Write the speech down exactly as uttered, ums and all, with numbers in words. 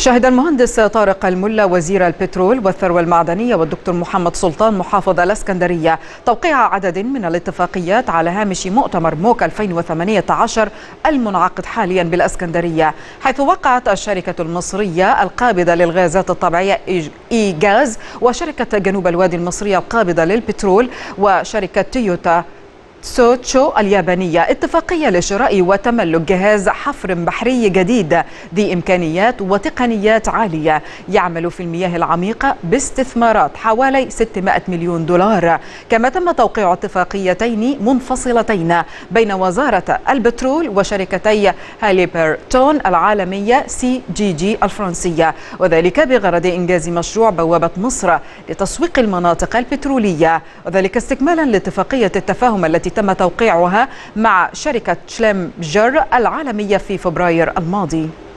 شهد المهندس طارق الملا وزير البترول والثروة المعدنية والدكتور محمد سلطان محافظ الاسكندرية توقيع عدد من الاتفاقيات على هامش مؤتمر موك ألفين وثمانية عشر المنعقد حاليا بالاسكندرية، حيث وقعت الشركة المصرية القابضة للغازات الطبيعية ايجاز وشركة جنوب الوادي المصرية القابضة للبترول وشركة تويوتا سوتشو اليابانية اتفاقية لشراء وتملك جهاز حفر بحري جديد ذي إمكانيات وتقنيات عالية يعمل في المياه العميقة باستثمارات حوالي ستمائة مليون دولار. كما تم توقيع اتفاقيتين منفصلتين بين وزارة البترول وشركتي هاليبرتون العالمية سي جي جي الفرنسية، وذلك بغرض إنجاز مشروع بوابة مصر لتسويق المناطق البترولية، وذلك استكمالا لاتفاقية التفاهم التي تم توقيعها مع شركة شلمبرجر العالمية في فبراير الماضي.